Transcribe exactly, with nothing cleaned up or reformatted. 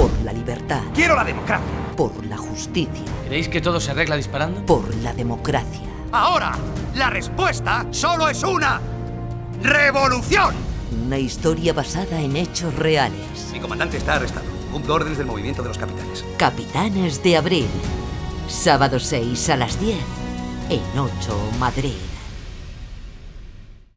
Por la libertad. Quiero la democracia. Por la justicia. ¿Creéis que todo se arregla disparando? Por la democracia. Ahora, la respuesta solo es una: ¡revolución! Una historia basada en hechos reales. Mi comandante está arrestado. Cumplo órdenes del movimiento de los capitanes. Capitanes de Abril. Sábado seis a las diez en ocho Madrid.